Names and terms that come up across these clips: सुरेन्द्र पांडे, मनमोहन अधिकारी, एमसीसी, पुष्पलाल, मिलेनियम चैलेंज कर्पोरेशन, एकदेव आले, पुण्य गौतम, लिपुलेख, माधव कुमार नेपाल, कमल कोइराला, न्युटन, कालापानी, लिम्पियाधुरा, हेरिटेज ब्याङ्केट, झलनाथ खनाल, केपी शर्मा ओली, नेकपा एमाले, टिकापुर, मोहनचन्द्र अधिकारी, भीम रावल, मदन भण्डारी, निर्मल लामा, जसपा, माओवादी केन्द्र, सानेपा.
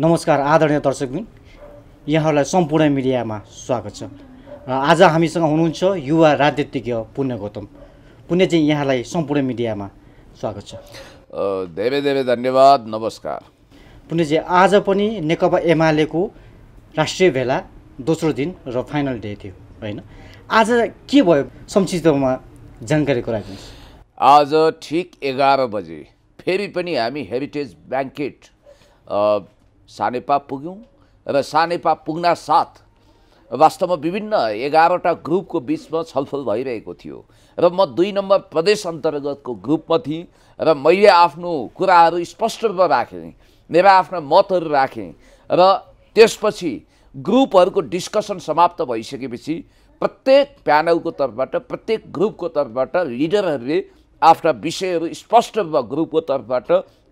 नमस्कार आदरणीय दर्शकबिन, यहाँहरूलाई सम्पूर्ण मिडियामा स्वागत छ। आज हामीसँग हुनुहुन्छ युवा राजनीतिज्ञ पुण्य गौतम। पुण्य जी, यहाँलाई सम्पूर्ण मिडियामा स्वागत छ। धेरै धेरै धन्यवाद, नमस्कार। पुण्य जी, आज पनि नेकपा एमालेको राष्ट्रिय भेला दोस्रो दिन र फाइनल डे थियो हैन? आज के भयो संक्षिप्तमा जानकारी गराइदिनुस्। आज ठीक 11 बजे फेरि पनि हामी हेरिटेज ब्याङ्केट सानेपा पुग्यौं र सानेपा पुग्न साथ वास्तवमा विभिन्न 11 वटा ग्रुपको बीचमा छलफल भइरहेको थियो र म 2 नम्बर प्रदेश अन्तर्गतको ग्रुपमा थिएँ र मैले आफ्नो कुराहरू स्पष्ट रूपमा राखेँ, मेरा आफ्ना मतहरू राखेँ र त्यसपछि ग्रुपहरूको डिस्कसन समाप्त भइसकेपछि प्रत्येक प्यानलको तर्फबाट, प्रत्येक ग्रुपको तर्फबाट लिडरहरूले आफ्ना विषयहरू स्पष्ट रूपमा ग्रुपको तर्फबाट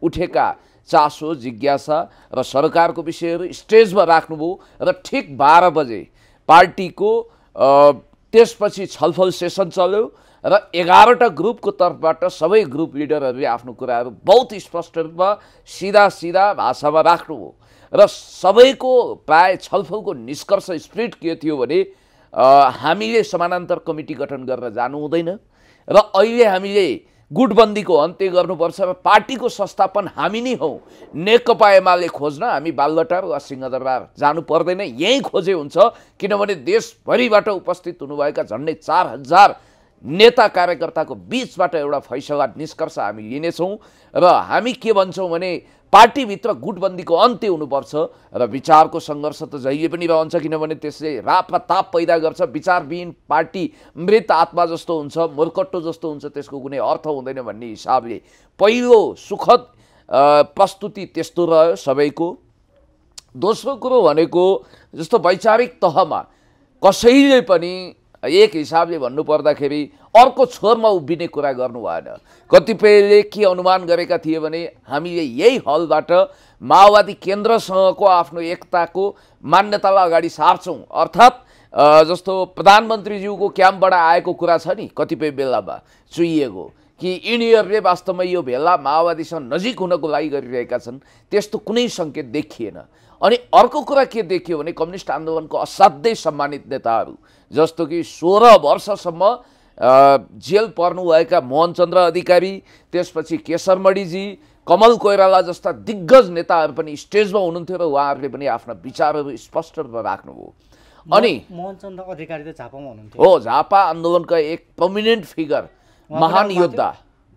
उठेका चासो, जिज्ञासा र सरकारको विषयहरू स्टेजमा राख्नुभयो र ठिक 12 बजे पार्टीको त्यसपछि छलफल सेसन चल्यो र 11 वटा ग्रुपको तर्फबाट सबै ग्रुप लिडरहरूले आफ्नो कुराहरू बहुत स्पष्ट रूपमा सीधा सीधा भाषामा राख्नुभयो र सबैको प्राय छलफलको निष्कर्ष स्प्लिट के थियो भने हामीले समानान्तर कमिटी गठन गर्न जानु हुँदैन र अहिले हामीले गुटबन्दीको अन्त्य गर्नुपर्छ र पार्टीको संस्थापन हामी नै हौं। नेकपा एमाले खोज्न हामी बालगटार वा सिंहदरबार जानु पर्दैन, यही खोजे हुन्छ, किनभने देशभरिबाट उपस्थित हुनुभएका झन्डै 4000 नेता कार्यकर्ताको बीचबाट एउटा फैसला, निष्कर्ष हामी लिनेछौँ र हामी के भन्छौँ भने पार्टीभित्र गुटबन्दीको अन्त्य हुनुपर्छ र विचारको सङ्घर्ष त जहिले पनि रहन्छ, किनभने त्यसले रापमा ताप पैदा गर्छ। विचारविहीन पार्टी मृत आत्मा जस्तो हुन्छ, मुर्कट्टो जस्तो हुन्छ, त्यसको कुनै अर्थ हुँदैन भन्ने हिसाबले पहिलो सुखद प्रस्तुति त्यस्तो रह्यो सबैको। दोस्रो कुरो भनेको जस्तो वैचारिक तहमा कसैले पनि एक हिसाबले भन्नुपर्दाखेरि अर्को छोरमा उभिने कुरा गर्नु भएन। कतिपयले के अनुमान गरेका थिए भने हामीले यही हलबाट माओवादी केन्द्रसँगको आफ्नो एकताको मान्यतालाई अगाडि सार्छौँ, अर्थात् जस्तो प्रधानमन्त्रीज्यूको क्याम्पबाट आएको कुरा छ नि, कतिपय बेलामा चुइएको कि यिनीहरूले वास्तवमा यो भेला माओवादीसँग नजिक हुनको लागि गरिरहेका छन्, त्यस्तो कुनै सङ्केत देखिएन। अनि अर्को कुरा के देखियो भने कम्युनिस्ट आन्दोलनको असाध्यै सम्मानित नेताहरू जस्तो कि 16 वर्षसम्म जेल पर्नुभएका मोहनचन्द्र अधिकारी, त्यसपछि केशरमणिजी, कमल कोइराला जस्ता दिग्गज नेताहरू पनि स्टेजमा हुनुहुन्थ्यो र उहाँहरूले पनि आफ्ना विचारहरू स्पष्ट रूपमा राख्नुभयो। अनि मोहनचन्द्र अधिकारी त झापामा हुनुहुन्थ्यो, हो, झापा आन्दोलनका एक प्रमिनेन्ट फिगर, महान योद्धा,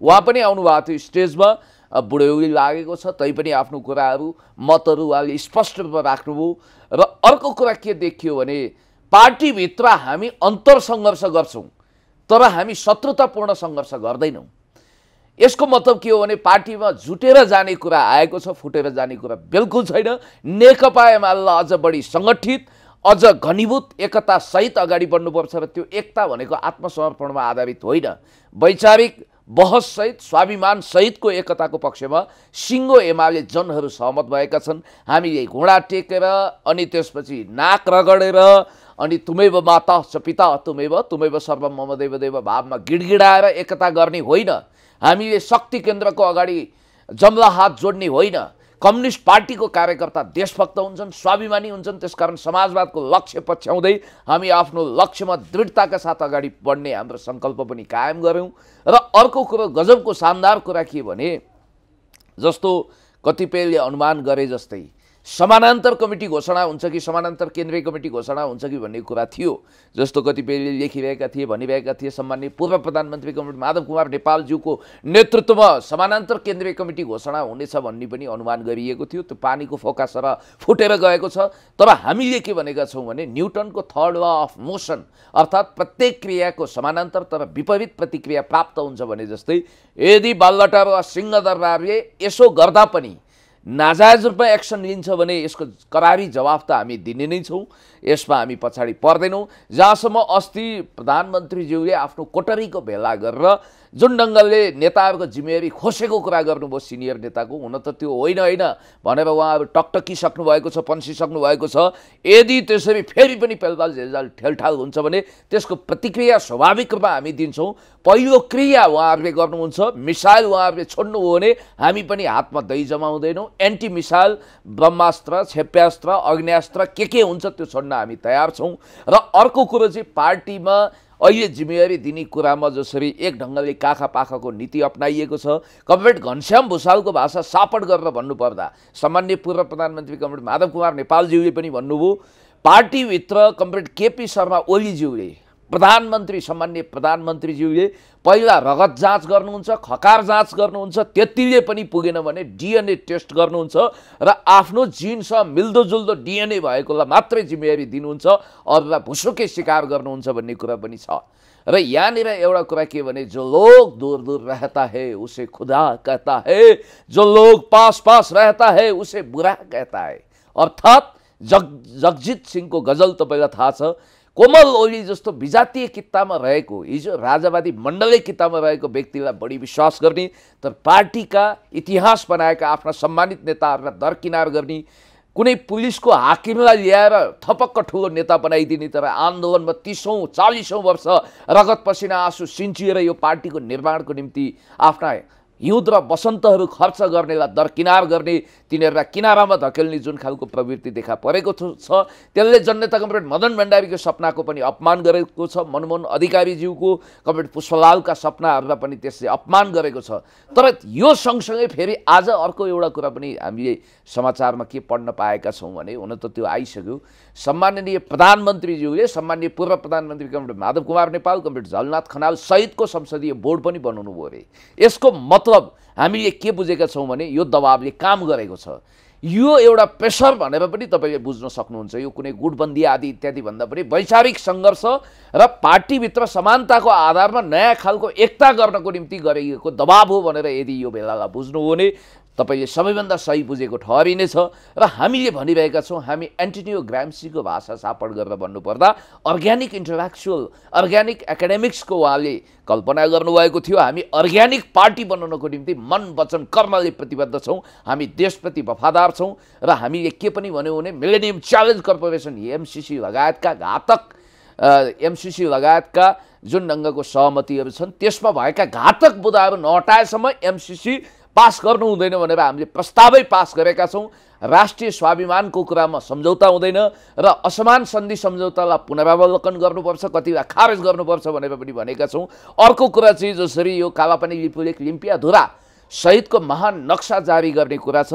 उहाँ पनि आउनुभएको थियो स्टेजमा। बुढौली लागेको छ तैपनि आफ्नो कुराहरू, मतहरू उहाँले स्पष्ट रूपमा राख्नुभयो। र अर्को कुरा के देखियो भने पार्टीभित्र हामी अन्तर सङ्घर्ष गर्छौँ तर हामी शत्रुतापूर्ण सङ्घर्ष गर्दैनौँ। यसको मतलब के हो भने पार्टीमा जुटेर जाने कुरा आएको छ, फुटेर जाने कुरा बिल्कुल छैन। नेकपा एमालेलाई अझ बढी सङ्गठित, अझ घनीभूत एकता सहित अगाडि बढ्नुपर्छ र त्यो एकता भनेको आत्मसमर्पणमा आधारित होइन, वैचारिक बहस सहित, स्वाभिमान सहितको एकताको पक्षमा सिङ्गो एमाले जनहरू सहमत भएका छन्। हामीले घोडा टेकेर अनि त्यसपछि नाक रगडेर अनि तुमैव माता च पिता तुमैव, तुमैव सर्वम मम देव देव भावमा गिडगिडाएर एकता गर्ने होइन। हामीले शक्ति केन्द्रको अगाडि जम्ला हात जोड्ने होइन। कम्युनिस्ट पार्टीको कार्यकर्ता देशभक्त हुन्छन्, स्वाभिमानी हुन्छन्, त्यसकारण समाजवादको लक्ष्य पछ्याउँदै हामी आफ्नो लक्ष्यमा दृढताका साथ अगाडि बढ्ने हाम्रो सङ्कल्प पनि कायम गऱ्यौँ। र अर्को कुरो गजबको शानदार कुरा के भने जस्तो कतिपयले अनुमान गरे जस्तै समानान्तर कमिटी घोषणा हुन्छ कि समानान्तर केन्द्रीय कमिटी घोषणा हुन्छ कि भन्ने कुरा थियो, जस्तो कतिपयले लेखिरहेका थिए, भनिरहेका थिए सम्माननीय पूर्व प्रधानमन्त्री कमिटी माधव कुमार नेपालज्यूको नेतृत्वमा समानान्तर केन्द्रीय कमिटी घोषणा हुनेछ भन्ने पनि अनुमान गरिएको थियो। त्यो पानीको फोका सरा फुटेर गएको छ। तर हामीले के भनेका छौँ भने न्युटनको 3rd लॉ अफ मोसन, अर्थात् प्रत्येक क्रियाको समानान्तर तर विपरीत प्रतिक्रिया प्राप्त हुन्छ भने जस्तै यदि बालटार वा सिंहदरबारले यसो गर्दा पनि नाजायज रूपमा एक्सन लिन्छ भने यसको करारी जवाब त हामी दिने नै छौँ, यसमा हामी पछाडि पर्दैनौँ। जहाँसम्म अस्ति प्रधानमन्त्रीज्यूले आफ्नो कोटरीको भेला गरेर जुन ढङ्गले नेताहरूको जिम्मेवारी खोसेको कुरा गर्नुभयो सिनियर नेताको, हुन त त्यो होइन होइन भनेर उहाँ अब टकटकी सक्नु भएको छ, पन्सिसक्नु भएको छ। यदि त्यसरी फेरि पनि पेलपाल रिजल्ट ठेलठाल हुन्छ भने त्यसको प्रतिक्रिया स्वाभाविक रूपमा हामी दिन्छौँ। पहिलो क्रिया उहाँहरूले गर्नुहुन्छ, मिसाइल उहाँहरूले छोड्नु हो भने हामी पनि हातमा दही जमाउँदैनौँ। एन्टी मिसाइल ब्रह्मास्त्र, क्षेप्यास्त्र, अग्न्यास्त्र के हुन्छ त्यो छोड्न हामी तयार छौँ। र अर्को कुरो चाहिँ पार्टीमा अहिले जिम्मेवारी दिने कुरामा जसरी एक ढङ्गले काखा पाखाको नीति अपनाइएको छ, कमरेड घनश्याम भुसालको भाषा सापट गरेर भन्नुपर्दा सामान्य पूर्व प्रधानमन्त्री कमरेड माधव कुमार नेपालज्यूले पनि भन्नुभयो, पार्टीभित्र कमरेड केपी शर्मा ओलीज्यूले प्रधानमन्त्री सामान्य प्रधानमन्त्रीज्यूले पहिला रगत जाँच गर्नुहुन्छ, खकार जाँच गर्नुहुन्छ, त्यतिले पनि पुगेन भने डिएनए टेस्ट गर्नुहुन्छ र आफ्नो जिनसँग मिल्दोजुल्दो डिएनए भएकोलाई मात्रै जिम्मेवारी दिनुहुन्छ, अरूलाई भुसुकै स्वीकार गर्नुहुन्छ भन्ने कुरा पनि छ। र यहाँनिर एउटा कुरा के भने, जो लोग दूर दूर रहता है उसे खुदा कहता है, जो लोग पास पास रहता है उसे बुरा कहता है। अर्थात् जगजित सिंहको गजल तपाईँलाई थाहा छ, कोमल ओली जस्तो विजातीय कितामा रहेको, हिजो राजावादी मण्डले कितामा रहेको व्यक्तिलाई बढी विश्वास गर्ने, तर पार्टीका इतिहास बनाएका आफ्ना सम्मानित नेताहरूलाई दरकिनार गर्ने, कुनै पुलिसको हाकिमलाई ल्याएर थपक्क ठुलो नेता बनाइदिने, तर आन्दोलनमा 30औं 40औं वर्ष रगत पसिना आँसु सिन्चिएर यो पार्टीको निर्माणको निम्ति आफ्ना हिउँद र वसन्तहरू खर्च गर्नेलाई दरकिनार गर्ने, तिनीहरूलाई किनारामा धकेल्ने जुन खालको प्रवृत्ति देखा परेको छ, त्यसले जननेता कमरेड मदन भण्डारीको सपनाको पनि अपमान गरेको छ, मनमोहन अधिकारीज्यूको कमरेड पुष्पलालका सपनाहरूलाई पनि त्यसले अपमान गरेको छ। तर यो सँगसँगै फेरि आज अर्को एउटा कुरा पनि हामीले समाचारमा के पढ्न पाएका छौँ भने, हुन त त्यो आइसक्यो, सम्माननीय प्रधानमन्त्रीज्यूले सम्माननीय पूर्व प्रधानमन्त्री कमरेड माधव कुमार नेपाल कमरेड झलनाथ खनाल सहितको संसदीय बोर्ड पनि बनाउनु भयो अरे। यसको मतलब हामीले के बुझेका छौँ भने यो दबावले काम गरेको छ, यो एउटा प्रेसर भनेर पनि तपाईँले बुझ्न सक्नुहुन्छ। यो कुनै गुटबन्दी आदि इत्यादि भन्दा पनि वैचारिक सङ्घर्ष र पार्टीभित्र समानताको आधारमा नयाँ खालको एकता गर्नको निम्ति गरिएको दबाव हो भनेर यदि यो बेलालाई बुझ्नु हो भने तपाईले सबैभन्दा सही बुझेको ठहरिनेछ। र हामीले भनिरहेका छौँ, हामी एन्टोनिओ ग्रैम्सीको भाषा सापड गरेर भन्नुपर्दा अर्ग्यानिक इन्टलेक्चुअल, अर्ग्यानिक एकाडेमिक्सको उहाँले कल्पना गर्नुभएको थियो। हामी अर्ग्यानिक पार्टी बनाउनको निम्ति मन वचन कर्मले प्रतिबद्ध छौँ, हामी देशप्रति वफादार छौँ। र हामीले के पनि भन्यौँ भने मिलेनियम चैलेंज कर्पोरेशन एमसीसी लगायतका घातक जुन ढङ्गको सहमतिहरू छन् त्यसमा भएका घातक बुदाहरू नहटाएसम्म एमसीसी पास गर्नु हुँदैन भनेर हामीले प्रस्तावै पास गरेका छौँ। राष्ट्रिय स्वाभिमानको कुरामा सम्झौता हुँदैन र असमान सन्धि सम्झौतालाई पुनरावलोकन गर्नुपर्छ, कतिलाई खारेज गर्नुपर्छ भनेर पनि भनेका छौँ। अर्को कुरा चाहिँ जसरी यो कालापानी, लिपुलेख, लिम्पियाधुरा सहितको महान नक्सा जारी गर्ने कुरा छ,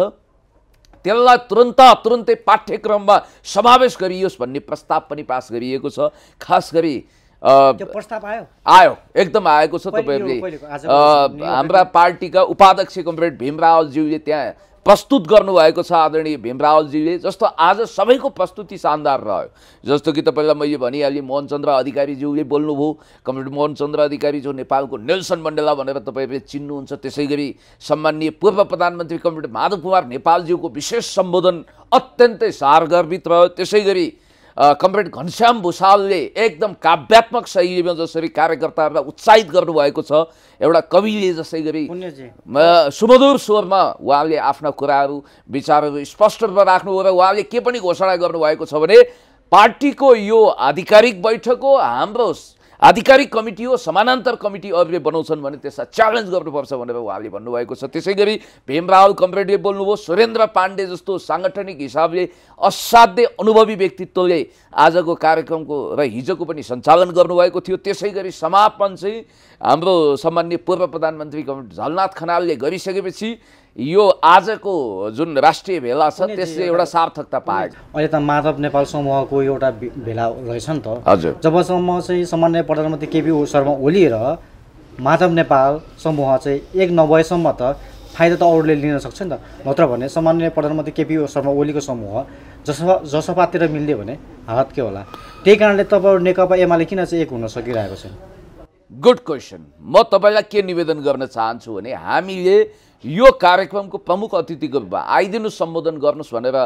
त्यसलाई तुरुन्तै पाठ्यक्रममा समावेश गरियोस् भन्ने प्रस्ताव पनि पास गरिएको छ। खास गरी त्यो प्रस्ताव आयो एकदम आएको छ। तपाईँहरूले हाम्रा पार्टीका उपाध्यक्ष कमरेड भीम रावलज्यूले त्यहाँ प्रस्तुत गर्नुभएको छ, आदरणीय भीम रावलज्यूले। जस्तो आज सबैको प्रस्तुति शानदार रह्यो, जस्तो कि तपाईँलाई मैले भनिहालेँ, मोहनचन्द्र अधिकारीज्यूले बोल्नुभयो, कमरेड मोहनचन्द्र अधिकारी जो नेपालको नेल्सन मण्डेला भनेर तपाईँहरूले चिन्नुहुन्छ। त्यसै गरी सम्माननीय पूर्व प्रधानमन्त्री कमरेड माधव कुमार नेपालज्यूको विशेष सम्बोधन अत्यन्तै सारगर्भित रह्यो। त्यसै गरी कमरेड घनश्याम भुसालले एकदम काव्यात्मक शैलीमा जसरी कार्यकर्ताहरूलाई उत्साहित गर्नुभएको छ, एउटा कविले जसै गरी सुमधुर स्वरमा उहाँले आफ्ना कुराहरू विचारहरू स्पष्ट रूपमा राख्नुभयो। र उहाँले के पनि घोषणा गर्नुभएको छ भने पार्टीको यो आधिकारिक बैठक हो, हाम्रो आधिकारिक कमिटी हो, समानान्तर कमिटी अरूले बनाउँछन् भने त्यसलाई च्यालेन्ज गर्नुपर्छ भनेर उहाँले भन्नुभएको छ। त्यसै गरी भीम रावल कमरेडले बोल्नुभयो, सुरेन्द्र पांडे जस्तो साङ्गठनिक हिसाबले असाध्यै अनुभवी व्यक्तित्वले आजको कार्यक्रमको र हिजोको पनि सञ्चालन गर्नुभएको थियो। त्यसै गरी समापन चाहिँ हाम्रो सम्माननीय पूर्व प्रधानमन्त्री झलनाथ खनालले गरिसकेपछि यो आजको जुन राष्ट्रिय भेला छ त्यसले एउटा सार्थकता पाएको। अहिले त माधव नेपाल समूहको एउटा भेला रहेछ नि त। हजुर, जबसम्म चाहिँ सामान्य प्रधानमन्त्री केपी शर्मा ओली र माधव नेपाल समूह चाहिँ एक नभएसम्म त फाइदा त अरूले लिन सक्छ नि त। नत्र भने सामान्य प्रधानमन्त्री केपी शर्मा ओलीको समूह जसपातिर मिल्यो भने हालत के होला? त्यही कारणले तपाईँ नेकपा एमाले किन चाहिँ एक हुन सकिरहेको छ? Good question. म तपाईँलाई के निवेदन गर्न चाहन्छु भने हामीले यो कार्यक्रमको प्रमुख अतिथिको रूपमा आइदिनुहोस्, सम्बोधन गर्नुहोस् भनेर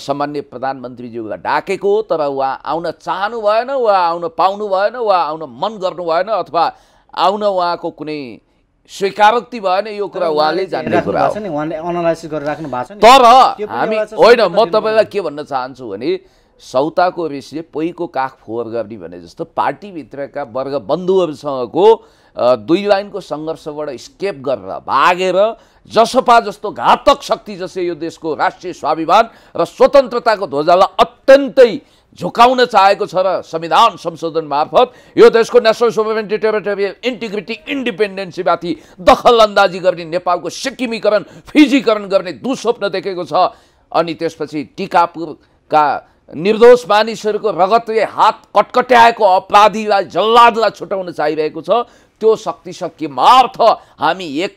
सम्माननीय प्रधानमन्त्रीज्यूलाई डाकेको हो, तर उहाँ आउन चाहनु भएन, उहाँ आउन पाउनु भएन, उहाँ आउन मन गर्नु भएन, अथवा आउन उहाँको कुनै स्वीकारोक्ति भयो यो कुरा उहाँले जान्ने कुरा हो नि, उहाँले एनालाइसिस गरेर राख्नु भएको छ नि। तर हामी होइन, म तपाईलाई के भन्न चाहन्छु भने सौताको रिसले पहिको काख फोहोर गर्ने भने जस्तो पार्टीभित्रका वर्ग बन्धुहरूसँगको दुई लाइनको सङ्घर्षबाट स्केप गरेर भागेर जसपा जस्तो घातक शक्ति जसले यो देशको राष्ट्रिय स्वाभिमान र स्वतन्त्रताको ध्वजालाई अत्यन्तै झुकाउन चाहेको छ र संविधान संशोधन मार्फत यो देशको नेसनल सोभरेनिटी टेरिटोरियल इन्टिग्रिटी इन्डिपेन्डेन्सीमाथि दखलअन्दाजी गर्ने, नेपालको सिक्किमीकरण फिजीकरण गर्ने दुःस्वप्न देखेको छ। अनि त्यसपछि टिकापुरका निर्दोष मानिसहरूको रगतले हात कटकट्याएको अपराधीलाई जल्लादलाई छुटाउन चाहिरहेको छ। त्यो शक्ति शक्तिमार्थ हामी एक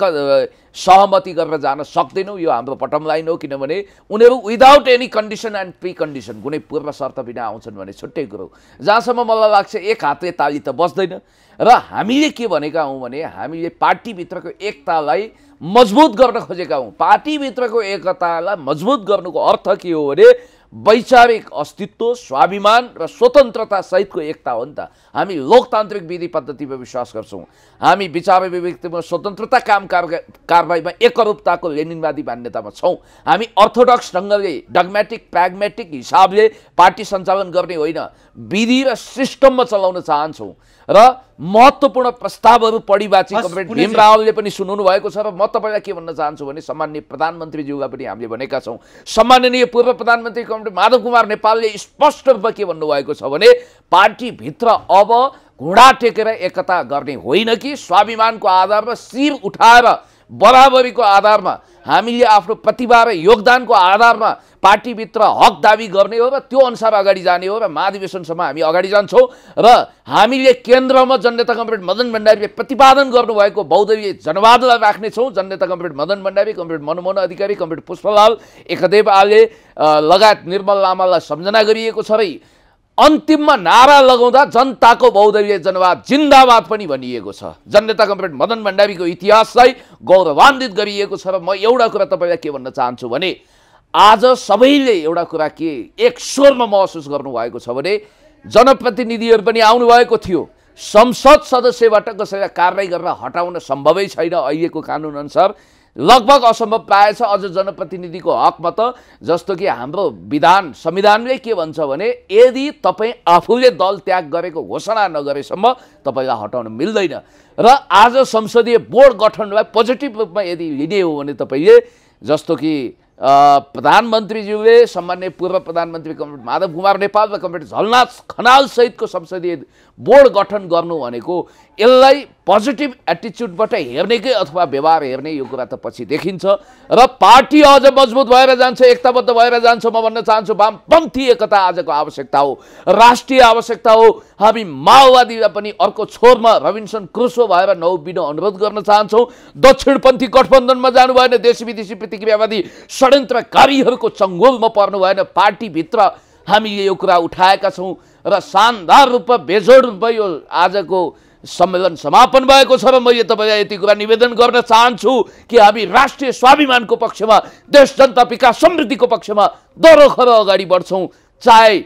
सहमति गरेर जान सक्दैनौँ, यो हाम्रो बटम लाइन हो। किनभने उनीहरू without any condition and precondition, कुनै पूर्व शर्त बिना आउँछन् भने छुट्टै कुरो। जहाँसम्म मलाई लाग्छ एक हातले ताली त बस्दैन, र हामीले के भनेका हौँ भने हामीले पार्टीभित्रको एकतालाई मजबुत गर्न खोजेका हौँ। पार्टीभित्रको एकतालाई मजबुत गर्नुको अर्थ के हो भने वैचारिक अस्तित्व, स्वाभिमान र स्वतन्त्रता सहितको एकता हो नि त। हामी लोकतान्त्रिक विधि पद्धतिमा विश्वास गर्छौँ, हामी विचार अभिव्यक्तिमा स्वतन्त्रता, काम कारबाहीमा एकरूपताको लेनिनवादी मान्यतामा छौँ। हामी अर्थोडक्स ढङ्गले डगमेटिक प्राग्मेटिक हिसाबले पार्टी सञ्चालन गर्ने होइन, विधि र सिस्टममा चलाउन चाहन्छौँ। र महत्त्वपूर्ण प्रस्तावहरू परिवाची कमरेड भीम रावलले पनि सुनाउनु भएको छ। र म तपाईँलाई के भन्न चाहन्छु भने सम्माननीय प्रधानमन्त्रीज्यूलाई पनि हामीले भनेका छौँ, सम्माननीय पूर्व प्रधानमन्त्री कमरेड माधव कुमार नेपालले स्पष्ट रूपमा के भन्नुभएको छ भने पार्टीभित्र अब घुँडा टेकेर एकता गर्ने होइन कि स्वाभिमानको आधारमा शिर उठाएर बराबरीको आधारमा हामीले आफ्नो प्रतिभा र योगदानको आधारमा पार्टीभित्र हक दाबी गर्ने हो र त्यो अनुसार अगाडि जाने हो। र महाधिवेशनसम्म हामी अगाडि जान्छौँ र हामीले केन्द्रमा जननेता कमरेड मदन भण्डारीले प्रतिपादन गर्नुभएको बहुदलीय जनवादलाई राख्नेछौँ। जननेता comrade मदन भण्डारी, comrade मनमोहन अधिकारी, comrade पुष्पलाल, एकदेव आले लगायत निर्मल लामालाई सम्झना गरिएको छ। र अन्तिममा नारा लगाउँदा जनताको बहुदलीय जनवाद जिन्दाबाद पनि भनिएको छ। जननेता कमरेड मदन भण्डारीको इतिहासलाई गौरवान्वित गरिएको छ। र म एउटा कुरा तपाईँलाई के भन्न चाहन्छु भने आज सबैले एउटा कुरा के एक स्वरमा महसुस गर्नुभएको छ भने जनप्रतिनिधिहरू पनि आउनुभएको थियो, संसद सदस्यबाट कसैलाई कारवाही गरेर हटाउन सम्भवै छैन अहिलेको कानुनअनुसार, लगभग असम्भव प्राय छ। अझ जनप्रतिनिधिको हकमा त जस्तो कि हाम्रो विधान संविधानले के भन्छ भने यदि तपाईँ आफूले दल त्याग गरेको घोषणा नगरेसम्म तपाईँलाई हटाउन मिल्दैन। र आज संसदीय बोर्ड गठनलाई पोजिटिभ रूपमा यदि लिने हो भने तपाईँले जस्तो कि प्रधानमन्त्रीज्यूले सम्माननीय पूर्व प्रधानमन्त्री कमरेड माधव कुमार नेपाल र कमरेड झलनाथ खनाल सहितको संसदीय बोर्ड गठन गर्नु भनेको यसलाई पोजिटिभ एटिच्युडबाट हेर्नेकै अथवा व्यवहार हेर्ने यो कुरा त पछि देखिन्छ। र पार्टी अझ मजबुत भएर जान्छ, एकताबद्ध भएर जान्छ। म भन्न चाहन्छु वामपन्थी एकता आजको आवश्यकता हो, राष्ट्रिय आवश्यकता हो। हामी माओवादीलाई पनि अर्को छोरमा रबिन्सन क्रुसो भएर नउभिन अनुरोध गर्न चाहन्छौँ। दक्षिणपन्थी गठबन्धनमा जानु भएन, देशी विदेशी प्रतिक्रियावादी षड्यन्त्रकारीहरूको चङ्गुलमा पर्नु भएन। पार्टीभित्र हामीले यो कुरा उठाएका छौँ र शानदार रूपमा बेजोड रूपमा यो आजको सम्मेलन समापन भएको छ। र मैले तपाईँलाई यति कुरा निवेदन गर्न चाहन्छु कि हामी राष्ट्रिय स्वाभिमानको पक्षमा, देश जनता विकास समृद्धिको पक्षमा दरोखरो अगाडि बढ्छौँ। चाहे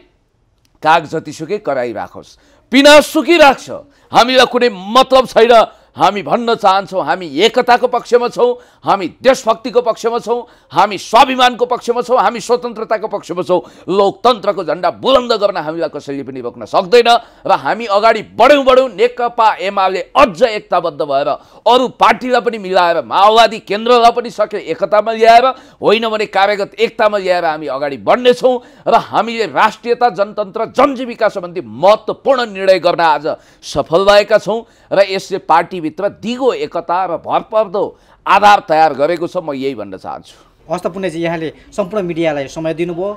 काग जतिसुकै कराई राखोस्, पिना सुकी राख्छ, हामीलाई कुनै मतलब छैन। हामी भन्न चाहन्छौँ हामी एकताको पक्षमा छौँ, हामी देशभक्तिको पक्षमा छौँ, हामी स्वाभिमानको पक्षमा छौँ, हामी स्वतन्त्रताको पक्षमा छौँ। लोकतन्त्रको झन्डा बुलन्द गर्न हामीलाई कसैले पनि रोक्न सक्दैन। र हामी अगाडि बढ्यौँ। नेकपा एमाले अझ एकताबद्ध भएर अरू पार्टीलाई पनि मिलाएर, माओवादी केन्द्रलाई पनि सक्यो एकतामा ल्याएर होइन भने कार्यगत एकतामा ल्याएर हामी अगाडि बढ्नेछौँ। र हामीले राष्ट्रियता, जनतन्त्र, जनजीविका सम्बन्धी महत्त्वपूर्ण निर्णय गर्न आज सफल भएका छौँ। र यसले पार्टी भित्र दिगो एकता र भरपर्दो आधार तयार गरेको छ। म यही भन्न चाहन्छु। हस्त पुण्यजी, यहाँले सम्पूर्ण मिडियालाई समय दिनुभयो,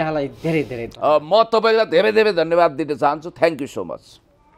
यहाँलाई धेरै धेरै म तपाईँलाई धेरै धेरै धन्यवाद दिन चाहन्छु। Thank you so much.